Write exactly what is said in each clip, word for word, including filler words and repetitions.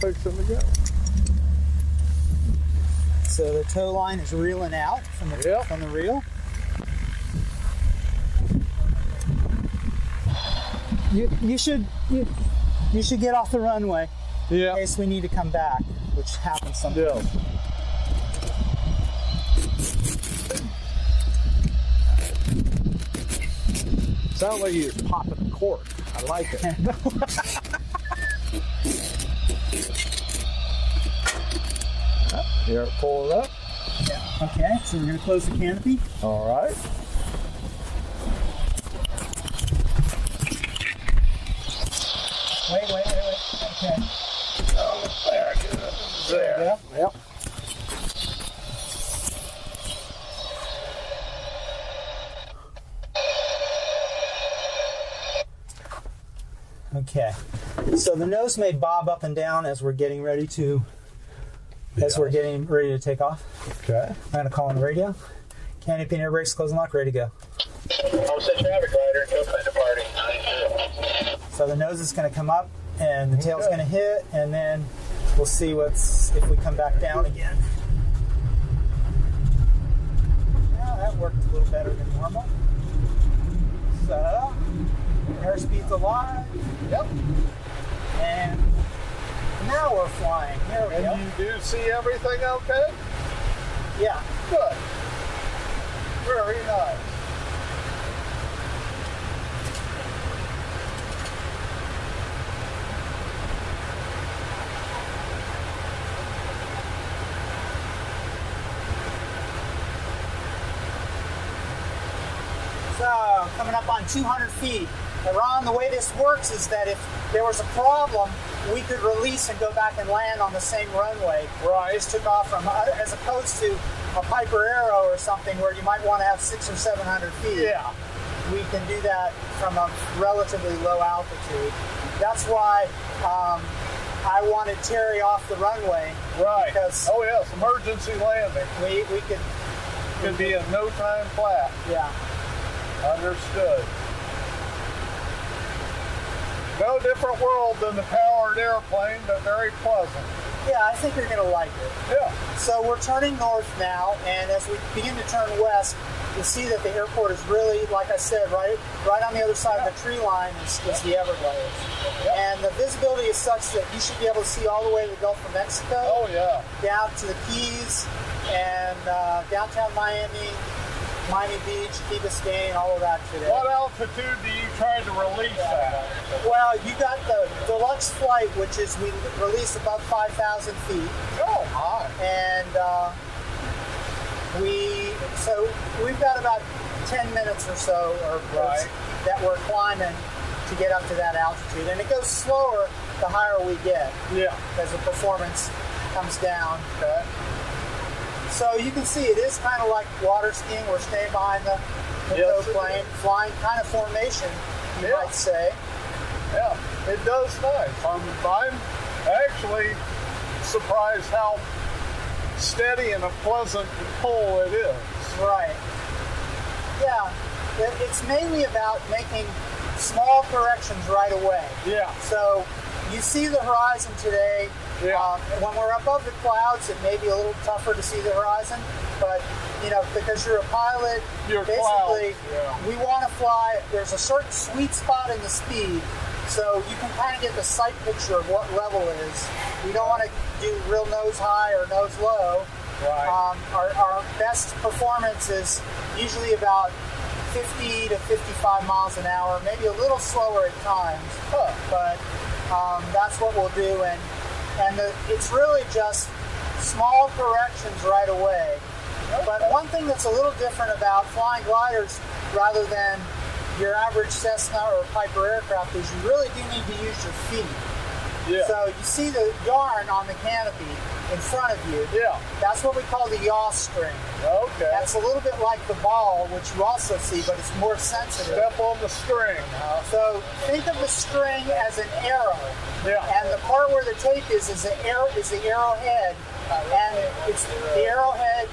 perfect for them to go. So the tow line is reeling out from the, yep. from the reel. You, you should you, you should get off the runway yeah. in case we need to come back, which happens sometimes. Yeah. Sounds like you're popping the cork. I like it. Yep, here, pull it up. Yeah. Okay, so we're going to close the canopy. All right. Wait, wait, wait, wait. Okay. Oh, there, there. There. Yep. Yep. Okay, so the nose may bob up and down as we're getting ready to, yeah. as we're getting ready to take off. Okay. I'm gonna call on the radio. Canopy and air brakes, close and lock, ready to go. All set, traffic glider, tailplane departing, nine zero. So the nose is gonna come up and the tail's okay. gonna hit, and then we'll see what's, if we come back down again. Now that worked a little better than normal. So. Airspeed's alive. Yep. And now we're flying. Here we and go. And you do see everything okay? Yeah. Good. Very nice. So, coming up on two hundred feet. And Ron, the way this works is that if there was a problem, we could release and go back and land on the same runway. Right. We just took off from, as opposed to a Piper Arrow or something where you might want to have six or seven hundred feet. Yeah. We can do that from a relatively low altitude. That's why um, I wanted Terry off the runway. Right. Because oh yes, emergency landing. We we could could we be could, a no time flat. Yeah. Understood. No different world than the powered airplane, but very pleasant. Yeah, I think you're going to like it. Yeah. So we're turning north now, and as we begin to turn west, you see that the airport is really, like I said, right right on the other side yeah. of the tree line is, is the Everglades. Yeah. And the visibility is such that you should be able to see all the way to the Gulf of Mexico. Oh, yeah. Down to the Keys and uh, downtown Miami. Miami Beach, Key Biscayne, all of that today. What altitude do you try to release yeah. at? Well, you got the deluxe flight, which is we release above five thousand feet. Oh, high. And uh, we, so we've got about ten minutes or so or right. that we're climbing to get up to that altitude. And it goes slower the higher we get. Yeah. Because the performance comes down. Okay. So you can see it is kind of like water skiing. We're staying behind the, the yes, plane, flying kind of formation, you yeah. might say. Yeah, it does nice. I'm, I'm actually surprised how steady and a pleasant pull it is. Right. Yeah, it, it's mainly about making small corrections right away. Yeah. So you see the horizon today. Yeah. Um, when we're above the clouds, it may be a little tougher to see the horizon, but you know, because you're a pilot, you're basically, yeah. we want to fly. There's a certain sweet spot in the speed, so you can kind of get the sight picture of what level it is. We don't want to do real nose high or nose low. Right. Um, our, our best performance is usually about fifty to fifty-five miles an hour, maybe a little slower at times, huh. but um, that's what we'll do. And And the, it's really just small corrections right away. Okay. But one thing that's a little different about flying gliders rather than your average Cessna or Piper aircraft is you really do need to use your feet. Yeah. So you see the yarn on the canopy in front of you. Yeah. That's what we call the yaw string. Okay. That's a little bit like the ball, which you also see, but it's more sensitive. Step on the string. Uh, so think of the string as an arrow. Yeah. And the part where the tape is is the arrow is the arrowhead, and it's the arrowhead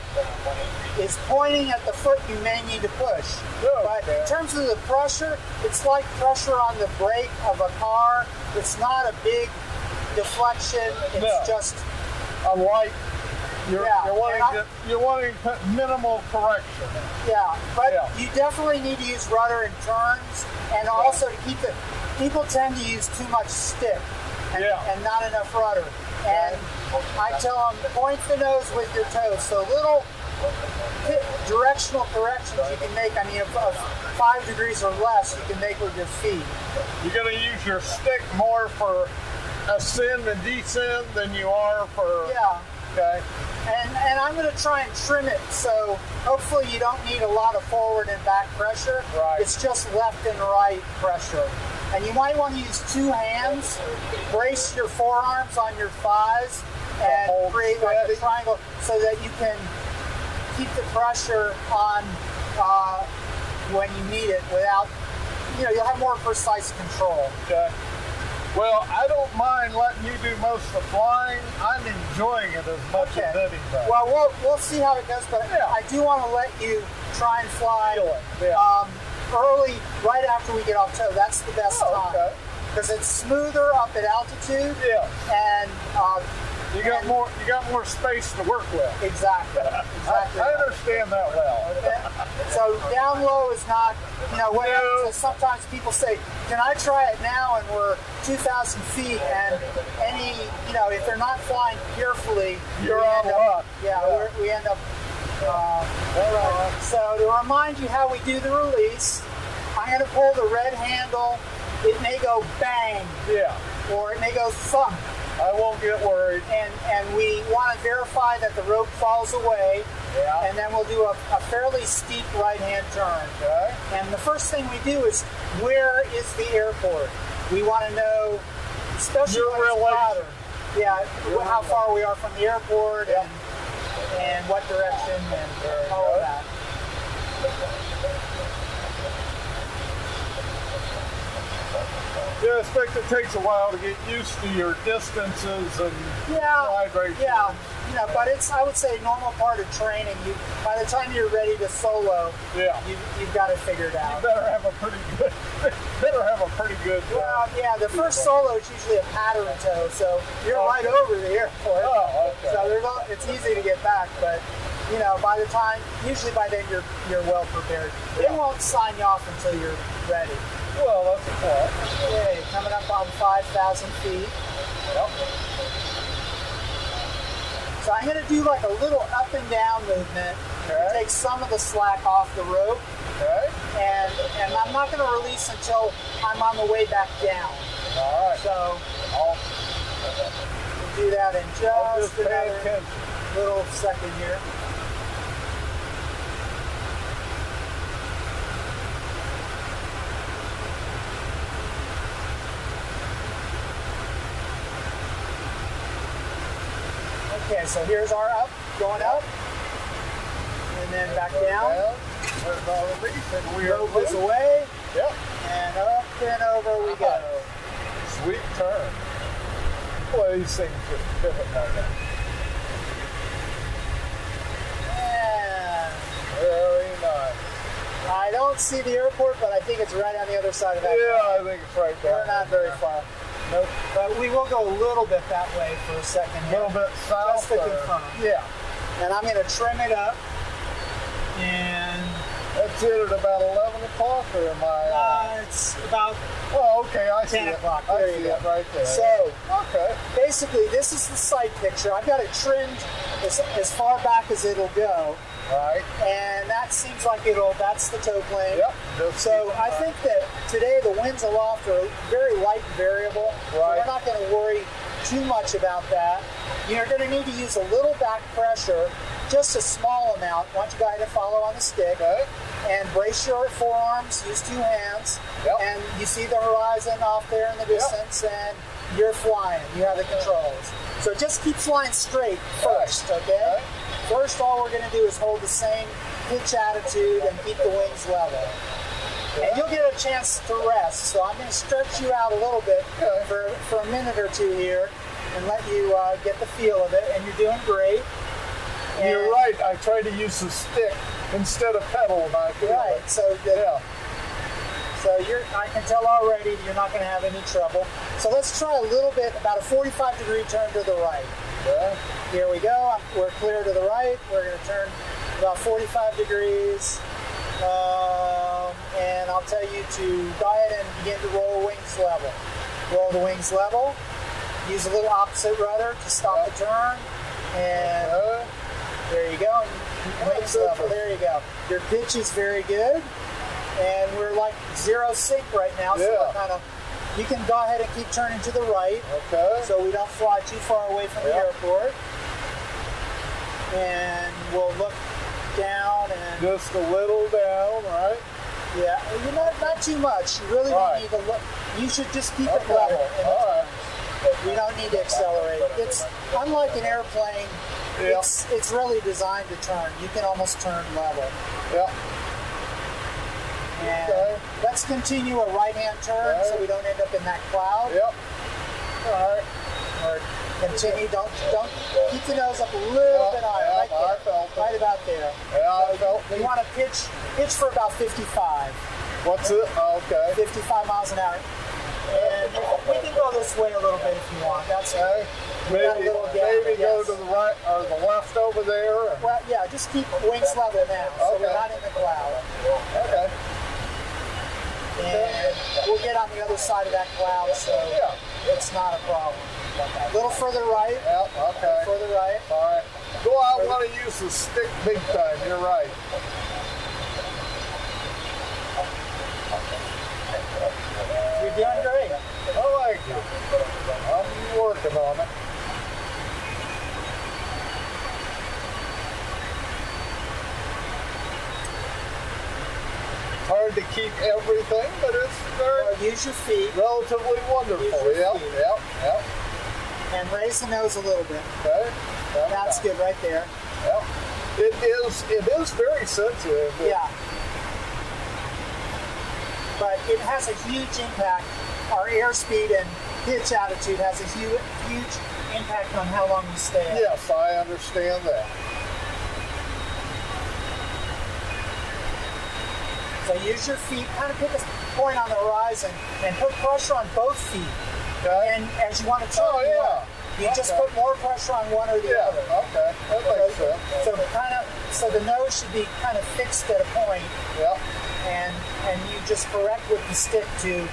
is pointing at the foot you may need to push. Okay. But in terms of the pressure, it's like pressure on the brake of a car. It's not a big deflection. It's no. just a light. You're, yeah. you're wanting I, you're wanting minimal correction. Yeah, but yeah. you definitely need to use rudder and turns, and also yeah. to keep it. People tend to use too much stick and, yeah. and not enough rudder. And I tell them point the nose with your toes. So little directional corrections you can make. I mean, five degrees or less you can make with your feet. You're going to use your stick more for ascend and descend than you are for. Yeah. Okay. And, and I'm going to try and trim it, so hopefully you don't need a lot of forward and back pressure. Right. It's just left and right pressure. And you might want to use two hands, brace your forearms on your thighs, and create like a triangle so that you can keep the pressure on uh, when you need it without, you know, you'll have more precise control. Okay. Well, I don't mind letting you do most of the flying. I'm enjoying it as much okay. as anything. Well, well, we'll see how it goes, but yeah. I do want to let you try and fly yeah. um, early, right after we get off tow. That's the best oh, time. Because okay. it's smoother up at altitude, yeah. and um, you got and more you got more space to work with. Exactly. exactly. I, I understand that well. And so down low is not, you know, what no. happens is sometimes people say, can I try it now? And we're two thousand feet, and any, you know, if they're not flying carefully, you're on luck. Yeah, yeah. We're, we end up. Uh, all right. So to remind you how we do the release, I'm going to pull the red handle. It may go bang. Yeah. Or it may go thump. I won't get worried. And and we want to verify that the rope falls away. Yeah. And then we'll do a, a fairly steep right-hand turn. Okay. And the first thing we do is, where is the airport? We want to know, especially Your when it's louder. Yeah, Your how far way. we are from the airport yeah. and and what direction and uh, all of that. Yeah, I expect it takes a while to get used to your distances and yeah, vibrations. Yeah, you know, but it's, I would say, a normal part of training. You, by the time you're ready to solo, yeah. you, you've got it figured out. You better have a pretty good, better have a pretty good. Well, uh, yeah, the first solo is usually a pattern tow, so you're okay. right over the airport. Oh, okay. So there's all, it's easy to get back, but you know, by the time, usually by then you're you're well prepared. They yeah. won't sign you off until you're ready. Well, that's a point. Okay, coming up on five thousand feet. Yep. So I'm going to do like a little up and down movement. Okay. Take some of the slack off the rope. Okay. And, and I'm not going to release until I'm on the way back down. All right. So I'll we'll do that in just, just another attention. little second here. Okay, so here's our up, going up, and then back down. There's our release, and we rope is away. Yep. And up and over we go. Sweet turn. Boy, these things are different right now. And very nice. I don't see the airport, but I think it's right on the other side of that. Yeah, car. I think it's right there. We're not very far. Nope. But we will go a little bit that way for a second here. A little bit south. Just to confirm. Yeah. And I'm going to trim it up. And that's it at about eleven o'clock, or am I? Uh, it's about oh, okay. I see ten o'clock. I see it right there. So okay. basically, this is the side picture. I've got it trimmed as, as far back as it'll go. Right. And that seems like it'll, that's the tow plane. Yep. So I think that today the winds aloft are a very light variable. Right. We're not going to worry too much about that. You're going to need to use a little back pressure, just a small amount. I want you guys to follow on the stick. Okay. And brace your forearms, use two hands. Yep. And you see the horizon off there in the distance, yep. and you're flying. You have the controls. So just keep flying straight first, okay? Right. First, all we're going to do is hold the same pitch attitude and keep the wings level. Yeah. And you'll get a chance to rest, so I'm going to stretch you out a little bit okay. for, for a minute or two here and let you uh, get the feel of it, and you're doing great. And you're right, I try to use the stick instead of pedal. Right, it. so the, yeah. So you're, I can tell already you're not going to have any trouble. So let's try a little bit, about a forty-five degree turn to the right. Good. Here we go, we're clear to the right. We're gonna turn about forty-five degrees. Um, and I'll tell you to go ahead and begin to roll wings level. Roll the wings level. Use a little opposite rudder to stop the turn. And uh, there you go, wings level, there you go. Your pitch is very good. And we're like zero sync right now, yeah. So kind of, you can go ahead and keep turning to the right, okay. So we don't fly too far away from yeah. the airport. And we'll look down and... Just a little down, right? Yeah, you're not, not too much. You really All don't right. need to look. You should just keep okay. it level. All right. You don't need to accelerate. It's unlike an airplane, yeah. it's, it's really designed to turn. You can almost turn level. Yeah. And okay. let's continue a right-hand turn right. so we don't end up in that cloud. Yep. All right. Or continue. Don't don't keep the nose up a little yep. bit higher. Yep. Right there. I felt right about there. Yeah, so I felt you, you want to pitch pitch for about fifty-five. What's it? Oh, okay. fifty-five miles an hour. And we can go this way a little bit if you want. That's okay. Maybe, a gap, maybe go to the right or the left over there. Well, yeah. Just keep wings level now, so okay. we're not in the cloud. Okay. And we'll get on the other side of that cloud, so yeah. it's not a problem. A little further right. Yep, okay. Further right. All right. Go out, want to use the stick big time. You're right. You're doing great. I like you. I'm working on it. Hard to keep everything, but it's very well, use your feet. Relatively wonderful. Yep, feet. yep, yep. And raise the nose a little bit. Okay. Well, that's good right there. Yep. It is it is very sensitive. Yeah. But it has a huge impact. Our airspeed and pitch attitude has a huge huge impact on how long we stay. Yes, I understand that. So use your feet, kind of pick a point on the horizon and put pressure on both feet. Okay. And as you want to turn, oh, yeah. you okay. just put more pressure on one or the yeah. other. Okay, that makes so, sense. So kind of, so the nose should be kind of fixed at a point. Yeah. And and you just correct with the stick to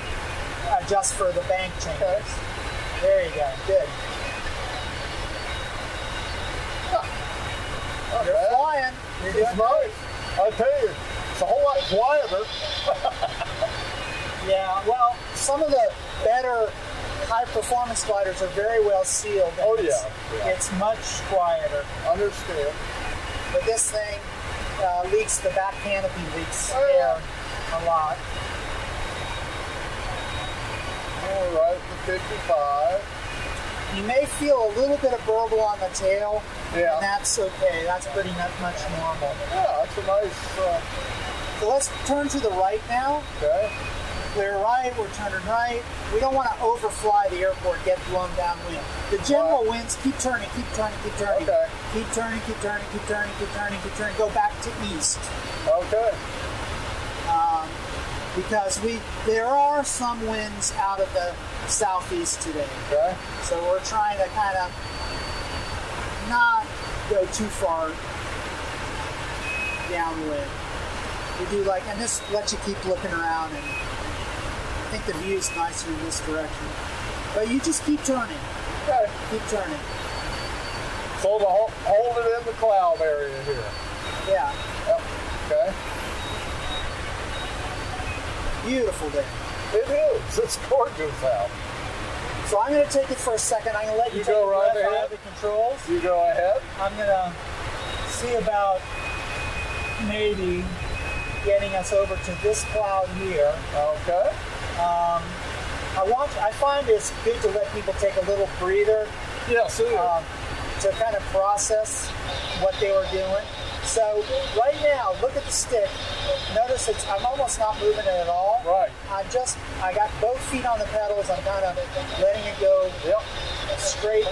adjust for the bank changes. Okay. There you go. Good. Huh. You're okay. flying. You're doing nice. I tell you. It's a whole lot quieter. Yeah, well, some of the better high-performance gliders are very well sealed. Oh, yeah. It's, yeah. it's much quieter. Understood. But this thing uh, leaks, the back canopy leaks oh, air yeah. a lot. All right, the fifty-five. You may feel a little bit of burble on the tail, yeah. and that's okay. That's pretty much normal. Yeah, that's a nice... Uh... So let's turn to the right now. Okay. Clear right, we're turning right. We don't want to overfly the airport, get blown downwind. The general right. winds keep turning, keep turning, keep turning. Okay. Keep turning, keep turning, keep turning, keep turning, keep turning. Go back to east. Okay. Um, because we there are some winds out of the southeast today. Okay. So we're trying to kind of not go too far downwind. We do like, and this lets you keep looking around, and I think the view is nicer in this direction. But you just keep turning. Okay. Keep turning. So the whole, hold it in the cloud area here. Yeah. Yep. Okay. Beautiful day. It is. It's gorgeous out. So I'm going to take it for a second. I'm going to let you, you take go right ahead. Of the controls. You go ahead. I'm going to see about maybe getting us over to this cloud here. Okay. Um, I want. I find it's good to let people take a little breather. Yes. Um, to kind of process what they were doing. So right now, look at the stick. Notice it's, I'm almost not moving it at all. Right. I just, I got both feet on the pedals. I'm kind of letting it go yep. straight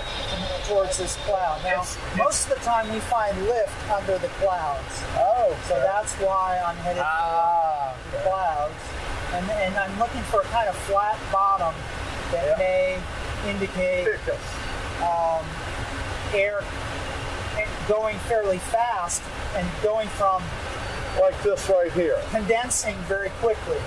towards this cloud. Now, it's, most it's, of the time we find lift under the clouds. Oh. Okay. So that's why I'm headed ah, for the okay. clouds. And, and I'm looking for a kind of flat bottom that yep. may indicate um, air going fairly fast and going from like this right here, condensing very quickly.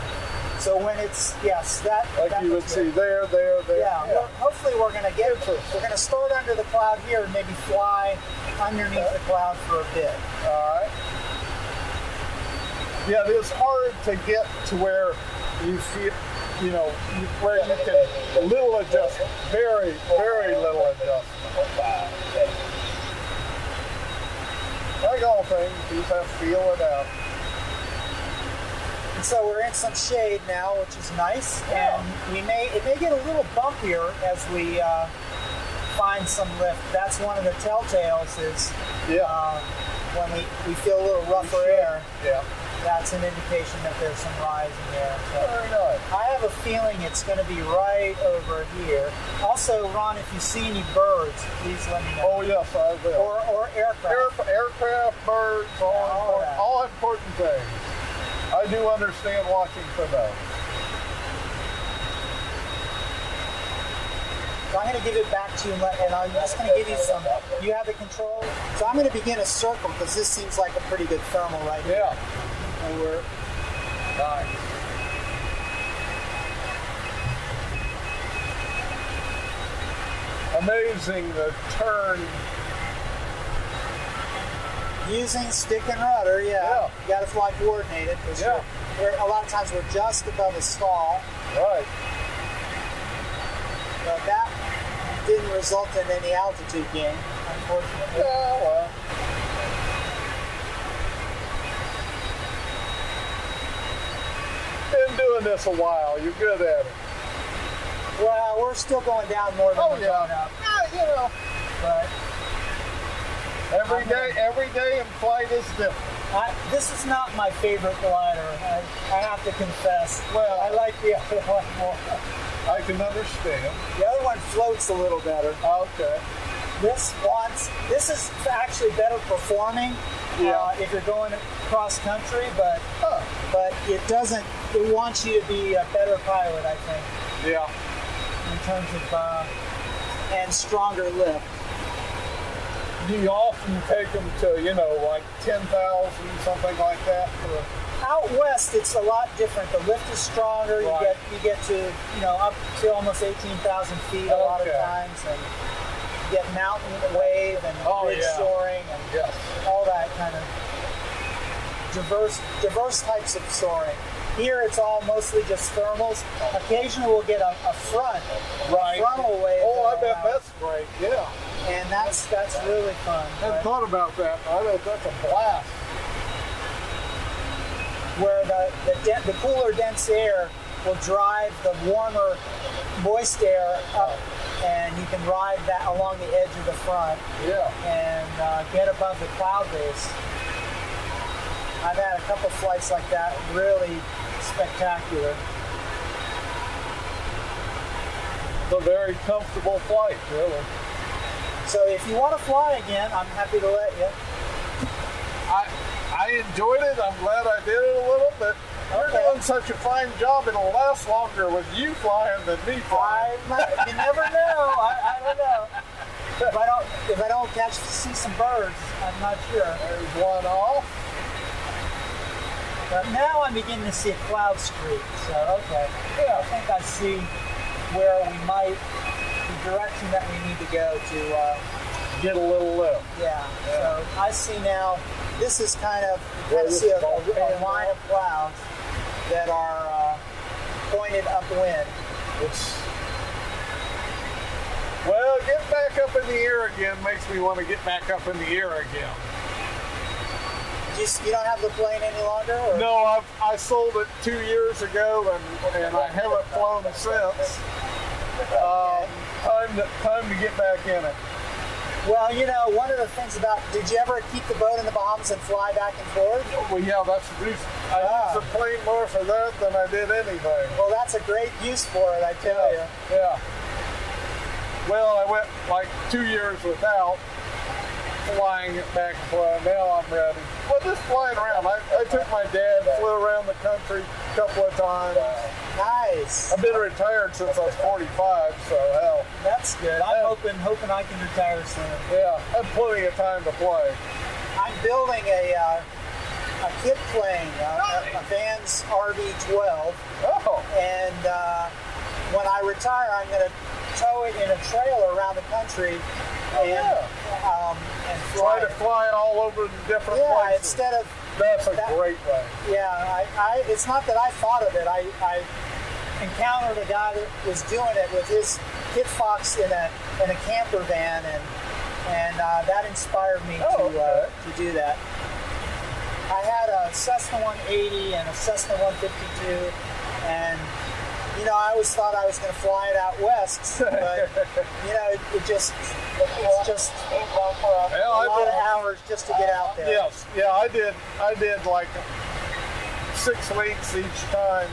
So when it's yes, that like that you would see there, there, there. Yeah. yeah. Well, hopefully we're going to get. We're going to start under the cloud here and maybe fly underneath okay. the cloud for a bit. All right. Yeah, it's hard to get to where you feel, you know, where you can little adjustment, very, very little adjustment. Like all things, you just have to feel it out. And so we're in some shade now, which is nice, yeah. and we may it may get a little bumpier as we uh, find some lift. That's one of the telltales is yeah. uh, when we, we feel a little rougher sure. air. Yeah, that's an indication that there's some rise in air. So very nice. I have a feeling it's going to be right over here. Also, Ron, if you see any birds, please let me know. Oh yes, I will. Or or aircraft, Air, aircraft, birds, all, yeah, all, important, all important things. I do understand watching for those. So I'm going to give it back to you, and I'm just going to give you some. You have the control. So I'm going to begin a circle because this seems like a pretty good thermal right here. Yeah. And we're nice. Amazing the turn. Using stick and rudder, yeah. yeah. You got to fly coordinated because yeah. we're, we're, a lot of times we're just above a stall. Right. But that didn't result in any altitude gain, unfortunately. Yeah, well. Been doing this a while. You're good at it. Well, we're still going down more than oh, we're yeah. going up. Yeah, you know. But. Every day, every day in flight is different. I, this is not my favorite glider, I, I have to confess. Well, I like the other one more. I can understand. The other one floats a little better. Okay. This wants, this is actually better performing yeah. uh, if you're going cross country, but huh. but it doesn't, it wants you to be a better pilot, I think. Yeah. In terms of, uh, and stronger lift. You often take them to, you know, like ten thousand, something like that. For... Out west, it's a lot different. The lift is stronger. Right. You get you get to, you know, up to almost eighteen thousand feet a okay. lot of times. And you get mountain wave and oh, ridge yeah. soaring and yes. all that kind of diverse, diverse types of soaring. Here, it's all mostly just thermals. Occasionally, we'll get a, a front, right. frontal wave. Oh, I bet around. That's great, yeah. And that's that's really fun. I hadn't right? thought about that. I know that's a blast. Where the the, de the cooler, dense air will drive the warmer, moist air up, and you can ride that along the edge of the front. Yeah. And uh, get above the cloud base. I've had a couple flights like that. Really spectacular. It's a very comfortable flight, really. So if you want to fly again, I'm happy to let you. I I enjoyed it. I'm glad I did it a little bit. You're okay. doing such a fine job. It'll last longer with you flying than me flying. I, you never know. I, I don't know. If I don't if I don't catch see some birds, I'm not sure. There's one off. But now I'm beginning to see a cloud streak. So okay. Yeah, I think I see where we might. Direction that we need to go to uh, get a little lift. Yeah, yeah. So I see now. This is kind of you kind of see a, a line off. Of clouds that are uh, pointed upwind. It's well, get back up in the air again makes me want to get back up in the air again. You, you don't have the plane any longer? Or? No, I've, I sold it two years ago, and and I haven't flown since. Um, time to time to get back in it. Well, you know, one of the things about did you ever keep the boat in the Bahamas and fly back and forth? Well, yeah, that's the reason. I ah. used the plane more for that than I did anything. Well, that's a great use for it, I tell yeah. you. Yeah. Well, I went like two years without, flying it back fly. Now I'm ready. Well, just flying around. I, I took my dad, flew around the country a couple of times. Nice. I've been retired since I was forty-five, so hell. That's good. I'm uh, hoping hoping I can retire soon. Yeah, I have plenty of time to play. I'm building a uh, a kid plane, uh, a, a Vans R V twelve. Oh. And uh, when I retire, I'm going to tow it in a trailer around the country. Oh, and, yeah. um, and fly Try to fly it all over the different yeah, places. Instead of that's a that, great way. Yeah, I, I, it's not that I thought of it. I, I encountered a guy that was doing it with his Kitfox in a in a camper van, and and uh, that inspired me oh, to okay. uh, to do that. I had a Cessna one eighty and a Cessna one fifty-two, and you know, I always thought I was going to fly it out west, but you know, it, it just. It's just well, a lot of hours just to get out there. Yes, yeah, I did. I did like six weeks each time.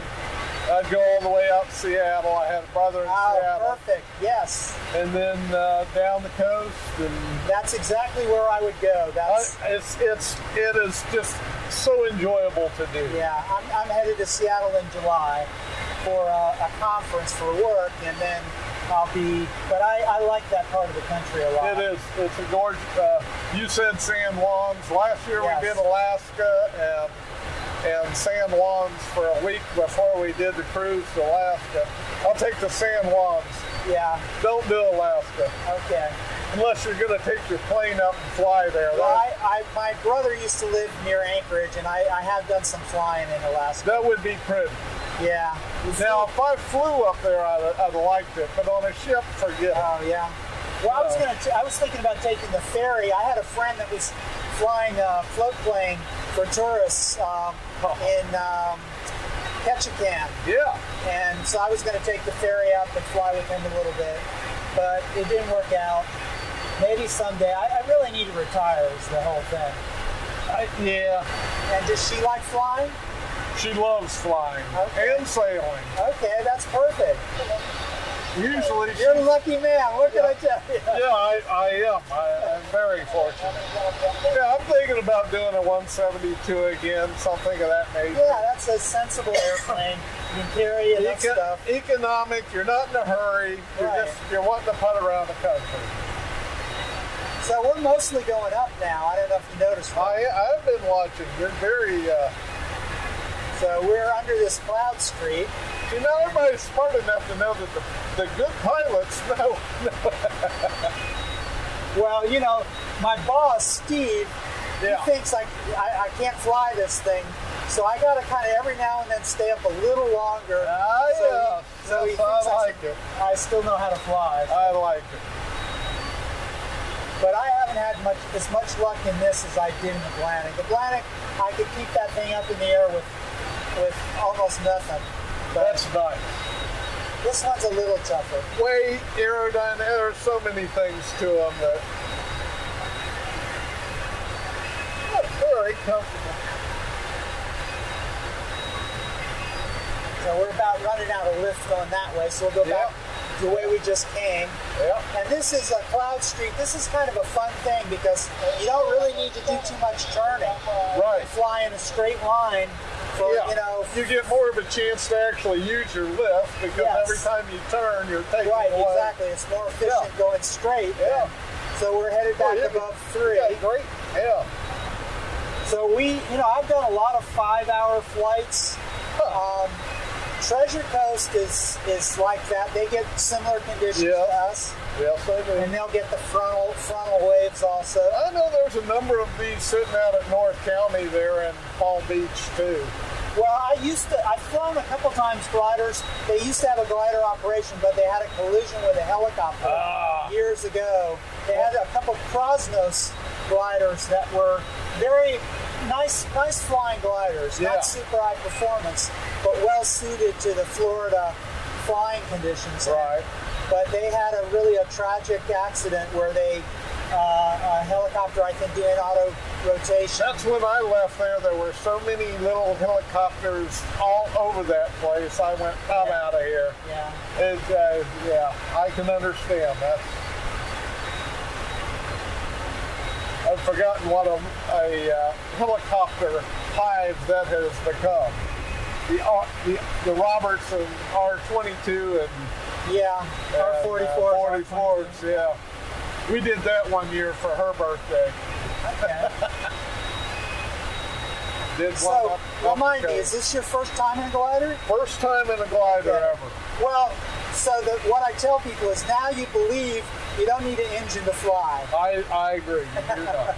I'd go all the way out to Seattle. I had a brother in oh, Seattle. Oh, perfect. Yes. And then uh, down the coast, and that's exactly where I would go. That's I, it's it's it is just so enjoyable to do. Yeah, I'm I'm headed to Seattle in July for a, a conference for work, and then. I'll be, but I, I like that part of the country a lot. It is. It's a gorgeous, uh, you said San Juans. Last year yes. we did Alaska and, and San Juans for a week before we did the cruise to Alaska. I'll take the San Juans. Yeah. Don't do Alaska. Okay. Unless you're going to take your plane up and fly there. Well, I, I, my brother used to live near Anchorage, and I, I have done some flying in Alaska. That would be pretty. Yeah. Now, if I flew up there, I'd, I'd liked it, but on a ship, forget it. Oh, yeah. Well, I was gonna. T I was thinking about taking the ferry. I had a friend that was flying a float plane for tourists um, oh. in um, Ketchikan. Yeah. And so I was going to take the ferry up and fly with him a little bit, but it didn't work out. Maybe someday. I, I really need to retire is the whole thing. I, yeah. And does she like flying? She loves flying okay. and sailing. Okay, that's perfect. Usually You're she, a lucky man. What yeah. can I tell you? Yeah, I, I am. I, I'm very fortunate. Yeah, I'm thinking about doing a one seventy-two again, something of that nature. Yeah, that's a sensible airplane. You can carry it and Eco stuff. Economic, you're not in a hurry. You're, right. just, you're wanting to putt around the country. So we're mostly going up now. I don't know if you noticed. I, I've been watching. You're very... Uh, So we're under this cloud street. You know, everybody's smart enough to know that the, the good pilots know. Well, you know, my boss, Steve, yeah. he thinks I, I, I can't fly this thing. So I got to kind of every now and then stay up a little longer. Ah, so yeah. He, so he thinks I like I, it. I still know how to fly. So. I like it. But I haven't had much as much luck in this as I did in the Blanik. The Blanik, I could keep that thing up in the air with with almost nothing. But that's nice. This one's a little tougher. Way aerodynamic. There are so many things to them that they're very comfortable. So we're about running out of lift going that way, so we'll go yep. back the way we just came. Yep. And this is a cloud street. This is kind of a fun thing because you don't really need to do too much turning. Right. You fly in a straight line. For, yeah. you, know, you get more of a chance to actually use your lift because yes. every time you turn, you're taking Right, away. Exactly. It's more efficient yeah. going straight. Yeah. So we're headed back well, above be, three. Yeah, great. Yeah. So we, you know, I've done a lot of five-hour flights. Huh. Um, Treasure Coast is is like that. They get similar conditions yeah. to us. Yes, they do. And they'll get the frontal frontal waves also. I know there's a number of these sitting out at North County there in Palm Beach too. Well, I used to, I've flown a couple times gliders. They used to have a glider operation, but they had a collision with a helicopter ah. years ago. They had a couple of Krosnos gliders that were very nice, nice flying gliders, yeah. not super high performance, but well suited to the Florida flying conditions. Right. But they had a really a tragic accident where they Uh, a helicopter, I think, doing auto rotation. That's when I left there. There were so many little helicopters all over that place. I went, I'm yeah. out of here. Yeah. It, uh, yeah, I can understand that. I forgotten what a, a uh, helicopter hive that has become. The, uh, the, the Robertson R twenty-two and yeah, R forty-fours, yeah. We did that one year for her birthday. Okay. did so, one up, up remind me, is this your first time in a glider? First time in a glider yeah. ever. Well, so that what I tell people is now you believe you don't need an engine to fly. I, I agree. You do not.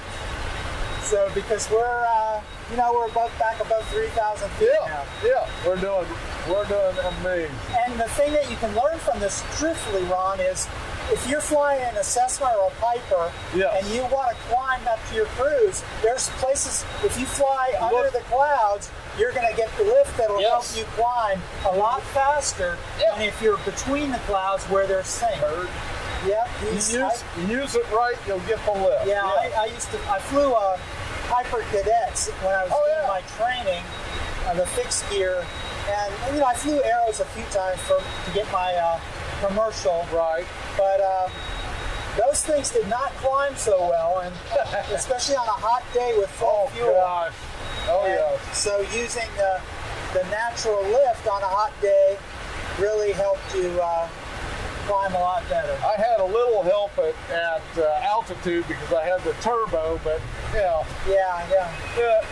So because we're uh, you know we're above, back above three thousand feet yeah, now. Yeah, we're doing we're doing amazing. And the thing that you can learn from this, truthfully, Ron, is if you're flying a Cessna or a Piper yes. and you want to climb up to your cruise, there's places. If you fly Look. under the clouds, you're going to get the lift that'll yes. help you climb a lot faster yeah. than if you're between the clouds where they're sink. Yep, these, you use, I, use it right, you'll get the lift. Yeah, yeah. I, I used to, I flew a Piper Cadet when I was oh, doing yeah. my training, uh, the fixed gear, and you know I flew Aeros a few times for to get my uh, commercial. Right. But uh, those things did not climb so well, and especially on a hot day with full oh, fuel. Gosh. Oh and yeah. So using the the natural lift on a hot day really helped you. Uh, Climb a lot better. I had a little help at, at uh, altitude because I had the turbo, but you know, yeah, yeah, yeah.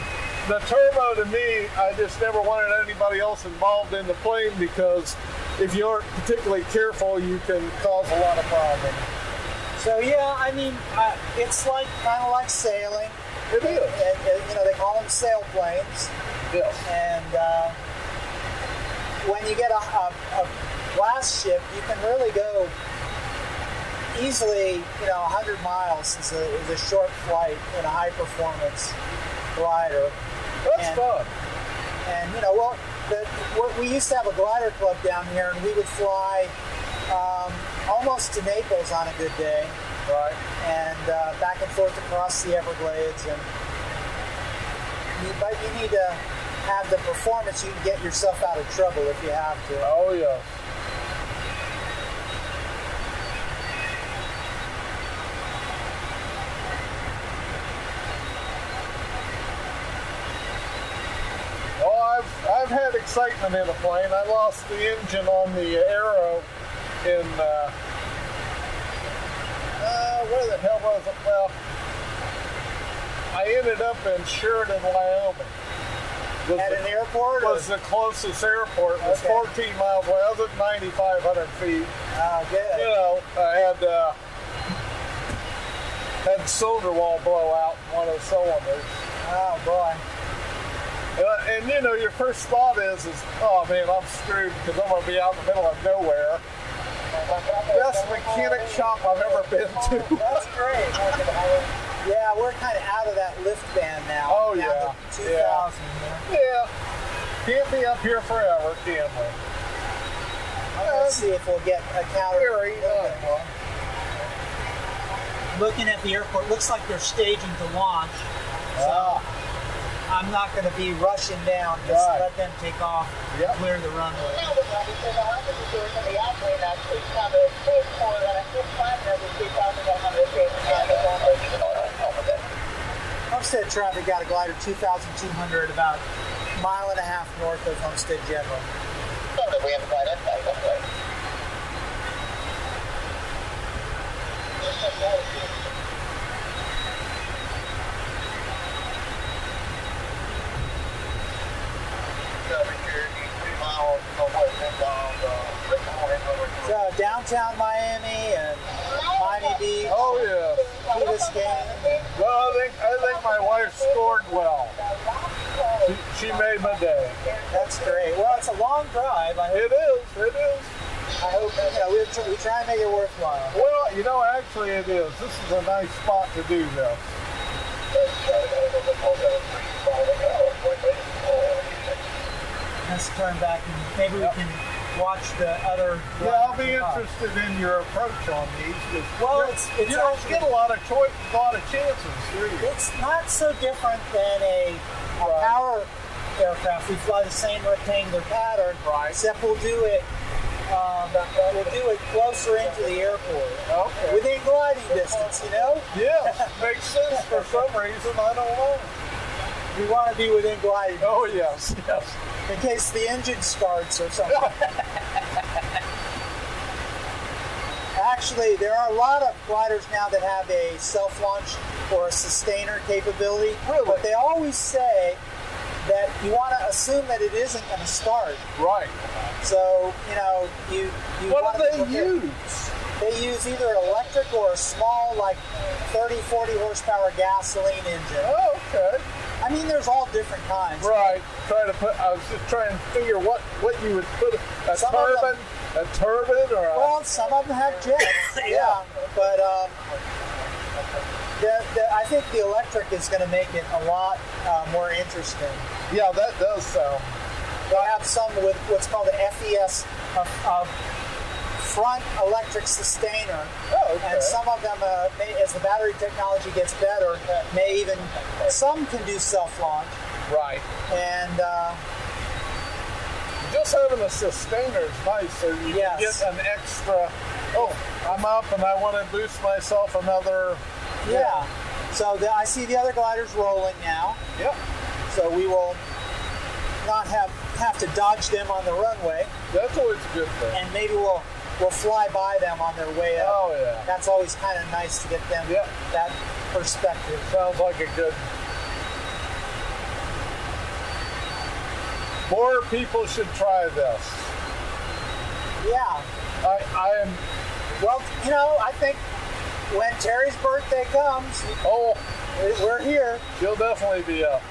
The turbo to me, I just never wanted anybody else involved in the plane because if you aren't particularly careful, you can cause a lot of problems. So yeah, I mean, uh, it's like kind of like sailing. It is. And, and, you know, they call them sailplanes. Yes. And uh, when you get a, a, a blast ship, you can really go easily, you know, one hundred miles is a, is a short flight in a high-performance glider. That's and, fun. And, you know, well, the, we used to have a glider club down here, and we would fly um, almost to Naples on a good day. Right. And uh, back and forth across the Everglades. And you, but you need to have the performance. You can get yourself out of trouble if you have to. Oh, yeah. I've had excitement in a plane. I lost the engine on the Aero in, uh, uh, where the hell was it? Well, I ended up in Sheridan, Wyoming. Was At the, an airport? Was or? the closest airport. It was okay. fourteen miles away. I was at ninety-five hundred feet. Ah, uh, good. You know, I had, uh, had cylinder wall blowout in one of the cylinders. Oh, boy. Uh, and you know, your first thought is, is oh man, I'm screwed because I'm going to be out in the middle of nowhere. Best mechanic shop I've ever been to. That's great. Yeah, we're kind of out of that lift band now. Oh yeah. two thousand. Yeah. yeah. Can't be up here forever, can we? Let's see if we'll get a counter. Very okay. Looking at the airport, looks like they're staging to launch. So. Ah. I'm not going to be rushing down. Just right. let them take off and yep. clear the runway. Homestead traffic got a glider two thousand two hundred, about a mile and a half north of Homestead General. We have a glider. So downtown Miami and Miami Beach. Oh yeah. Key Biscayne. Well, I think I think my wife scored well. She, she made my day. That's great. Well, it's a long drive. I hope it is. It is. I hope you know, we try, we try and make it worthwhile. Well, you know, actually it is. This is a nice spot to do this. Let's turn back and maybe yep. we can watch the other. Yeah, I'll be interested up. in your approach on these. Well, it's, it's you don't get a lot of choice, a lot of chances. Really. It's not so different than a, a right. power aircraft. We fly the same rectangular pattern, right. except we'll do it um, we'll do it closer into the airport. Okay. Within gliding distance, you know? Yeah, makes sense for some reason, I don't know. We want to be within gliding. Oh, yes, yes. In case the engine starts or something. Actually, there are a lot of gliders now that have a self-launch or a sustainer capability. Really? But they always say that you want to assume that it isn't going to start. Right. So, you know, you... you what do they use? They use either an electric or a small, like, thirty, forty horsepower gasoline engine. Oh, okay. I mean, there's all different kinds. Right. Trying to put. I was just trying to figure what what you would put a some turbine, them, a turbine, or well, a, some of them have jets. yeah. yeah, but um, the, the, I think the electric is going to make it a lot uh, more interesting. Yeah, that does sound. They'll have some with what's called the F E S, a, a front electric sustainer. Oh, okay. And some of them, uh, may, as the battery technology gets better, may even, some can do self-launch. Right. And uh, just having a sustainer is nice, so you yes. get an extra, oh, I'm up and I want to boost myself another. Yeah. yeah. So the, I see the other gliders rolling now. Yep. So we will not have, have to dodge them on the runway. That's always a good thing. And maybe we'll We'll fly by them on their way up. Oh, yeah. That's always kind of nice to get them yep. that perspective. Sounds like a good... More people should try this. Yeah. I, I am... Well, you know, I think when Terry's birthday comes... Oh. We're here. She'll definitely be up.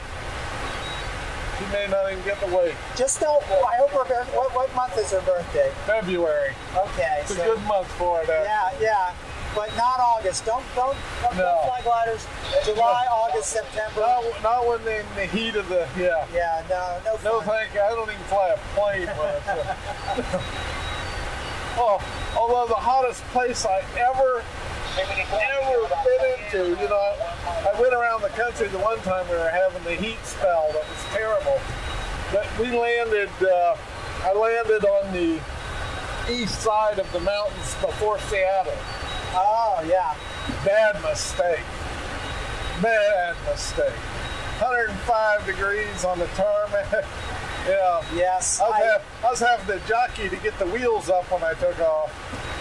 She may not even get the weight. Just don't. I hope her birthday. What, what month is her birthday? February. Okay. It's so, a good month for it. Actually. Yeah, yeah. But not August. Don't don't, don't, no. don't fly gliders. July, no. August, September. Not, not when in the heat of the. Yeah. Yeah. No. No. Fun. No. Thank you. I don't even fly a plane. When it's a, oh, although the hottest place I ever. Ever been into, you know, I, I went around the country the one time we were having the heat spell that was terrible, but we landed, uh, I landed on the east side of the mountains before Seattle. Oh, yeah. Bad mistake. Bad mistake. one hundred five degrees on the tarmac. Yeah. Yes. I was, I, have, I was having to jockey to get the wheels up when I took off.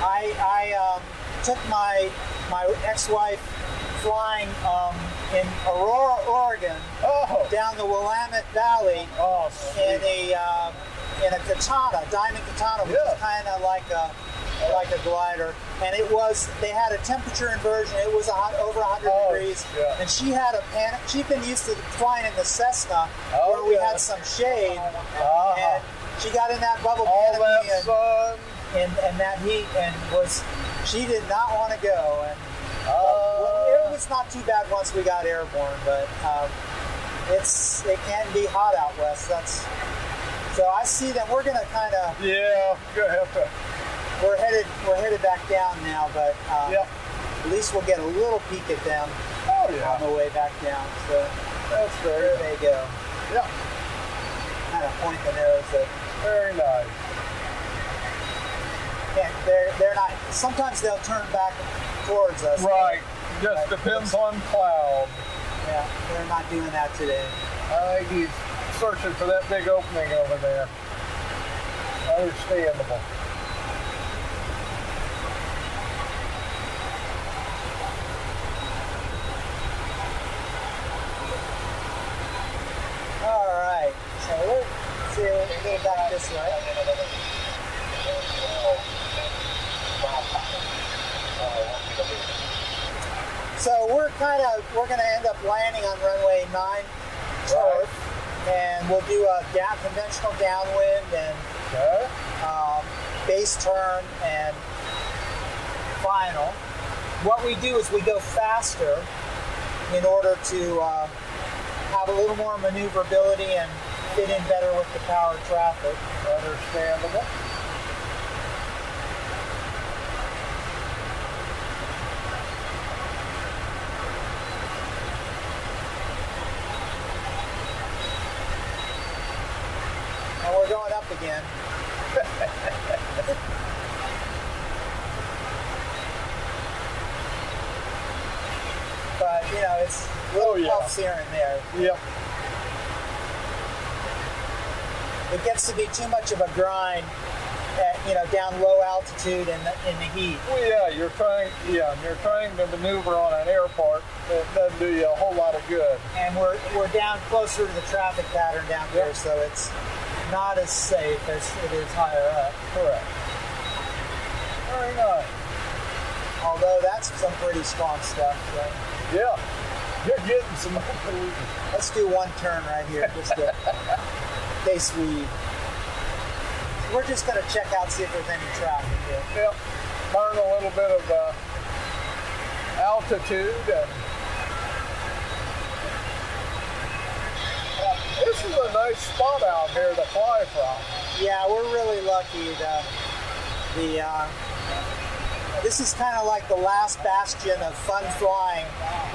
I, I, um, took my my ex-wife flying um, in Aurora, Oregon, oh. down the Willamette Valley oh, in a um, in a Katana, Diamond Katana, which yeah. is kind of like a like a glider. And it was they had a temperature inversion. It was a hot, over one hundred oh, degrees, yeah. and she had a panic. She'd been used to flying in the Cessna, oh, where we yeah. had some shade, uh-huh. and she got in that bubble All canopy that and, sun. And, and that heat and was. She did not want to go, and uh, well, it was not too bad once we got airborne. But um, it's it can be hot out west. That's so I see that we're gonna kind of yeah, gonna have to. We're headed we're headed back down now, but um, yeah. at least we'll get a little peek at them oh, yeah. on the way back down. So that's there they go. Yeah, kind of point the nose at. Very nice. Yeah, they're, they're not, sometimes they'll turn back towards us. Right, just right. depends on cloud. Yeah, they're not doing that today. I think he's searching for that big opening over there. Understandable. All right, so we'll see if we can go back this way. So we're kind of we're going to end up landing on runway nine turf, right. and we'll do a down, conventional downwind and okay. um, base turn and final. What we do is we go faster in order to uh, have a little more maneuverability and fit in better with the power traffic. Understandable. Going up again. know, it's little oh, yeah. puffs here and there. Yep. It gets to be too much of a grind at, you know, down low altitude and in, in the heat. Well, yeah, you're trying, yeah, you're trying to maneuver on an airport that doesn't do you a whole lot of good. And we're we're down closer to the traffic pattern down there, yep. so it's not as safe as it is higher up. Correct. Very nice. Although that's some pretty strong stuff. So. Yeah. You're getting some. Let's do one turn right here, just to, in case we. We're just going to check out, see if there's any traffic here. Yep. Learn a little bit of uh, altitude. And, uh, this is a nice spot out here to fly from. Yeah, we're really lucky. The the. Uh, This is kind of like the last bastion of fun flying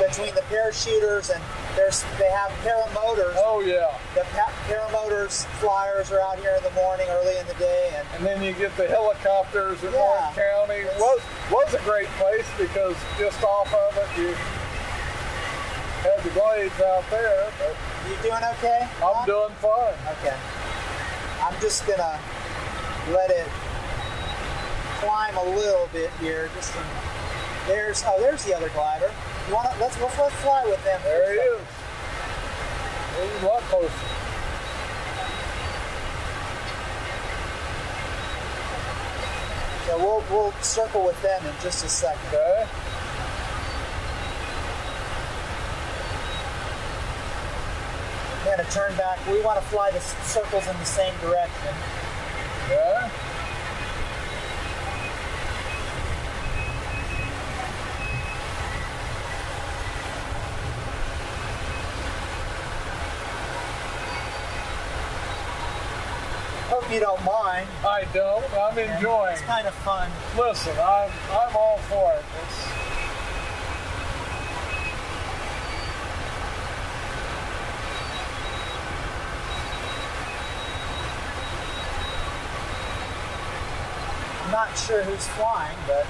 between the parachuters and there's they have paramotors. Oh yeah. The pa paramotors flyers are out here in the morning, early in the day, and, and then you get the helicopters in yeah. North County. It was was a great place because just off of it you had the Glades out there. But you doing okay? I'm doing fine. Okay. I'm just gonna let it climb a little bit here. Just in, there's oh, there's the other glider. You wanna, let's, let's let's fly with them. There he is. He's a lot closer. So we'll we'll circle with them in just a second. Okay. We're gonna turn back. We want to fly the circles in the same direction. Okay. You don't mind. I don't. I'm okay. enjoying. It's kind of fun. Listen, I'm I'm all for it. It's... I'm not sure who's flying, but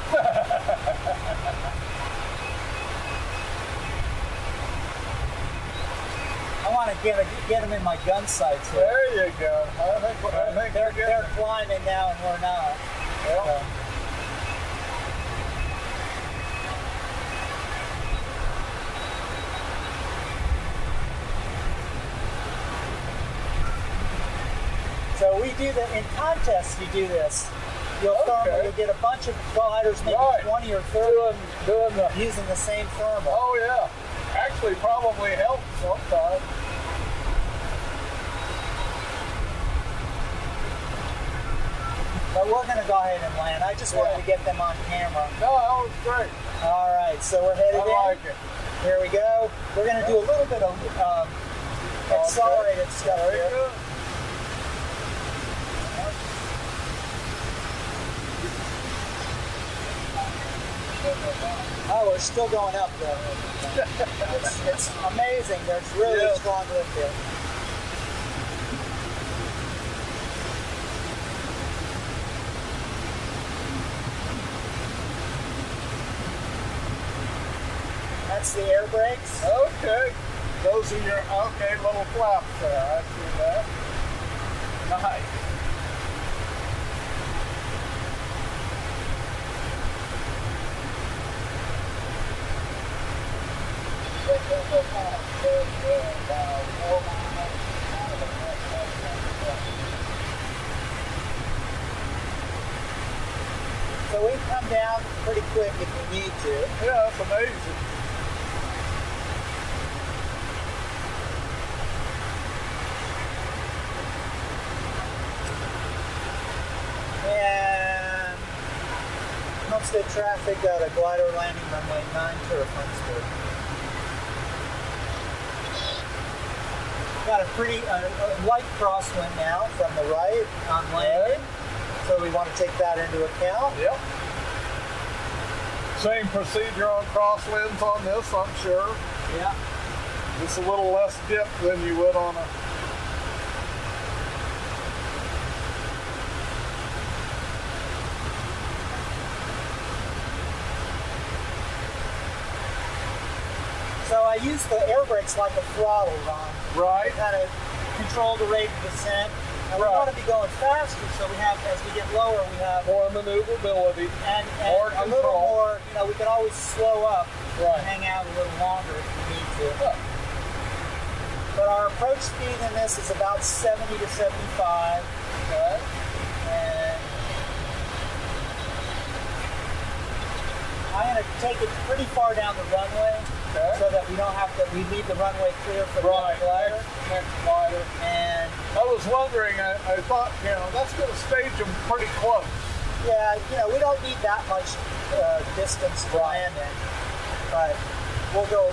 I want to get a, get them in my gun sights here. There you go. I think, I think they're, they're climbing now and we're not. Yep. So. so we do the in contests. You do this. You'll okay. thermal. You'll get a bunch of gliders, maybe right. twenty or thirty, doing, doing the, using the same thermal. Oh yeah. Actually, probably helps sometimes. But we're going to go ahead and land. I just yeah. wanted to get them on camera. No, that was great. All right, so we're headed I in. I like it. Here we go. We're going to do a little bit of um, accelerated okay. stuff there here. Go. Oh, we're still going up though. It's, it's amazing. There's really yeah. strong lift here. That's the air brakes. Okay. Those are your okay little flaps there. I see that. Nice. So we come down pretty quick if we need to. Yeah, that's amazing. And Homestead traffic out of glider landing runway nine turf Homestead. Got a pretty uh, light crosswind now from the right on landing, so we want to take that into account. Yep. Same procedure on crosswinds on this, I'm sure. Yeah. Just a little less dip than you would on a. So I use the air brakes like a throttle, Ron. Right. Kind of control the rate of descent. And right. we want to be going faster, so we have, as we get lower, we have more maneuverability, and, and more control. A little more. You know, we can always slow up right. and hang out a little longer if we need to. But our approach speed in this is about seventy to seventy-five. Okay. And I'm going to take it pretty far down the runway, okay. so that we don't have to. We leave the runway clear for right. the glider. Next, next glider. And I was wondering. I, I thought, you know, that's going to stage them pretty close. Yeah, you know, we don't need that much uh, distance to land in, but we'll go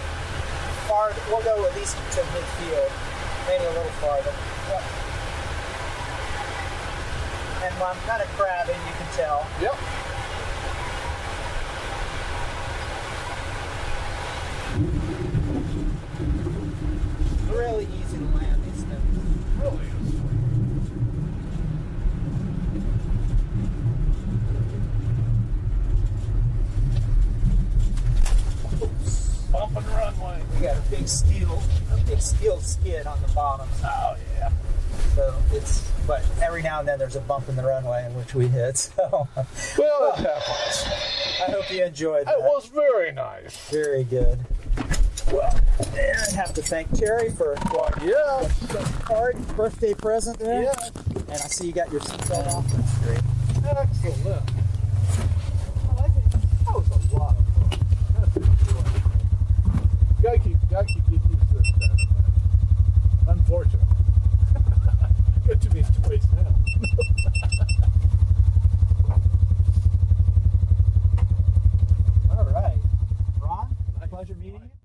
far. We'll go at least to midfield, maybe a little farther. Yeah. And I'm kind of crabbing, you can tell. Yep. Really easy to land these things. Really easy. Oops. Bumping runway. We got a big steel, a big steel skid on the bottom. Oh yeah. So it's, but every now and then there's a bump in the runway in which we hit. So well, well it happens. I hope you enjoyed that. It was very nice. Very good. Well, and I have to thank Terry for well, yeah. the card, birthday present there. Yeah. And I see you got your seatbelt off. That's great. Excellent. I like it. That was a lot of fun. That's enjoyable. Gotta keep, gotta keep, keep, keep this kind of thing. Unfortunately. Get to these toys now. All right. Ron, nice. Pleasure meeting you.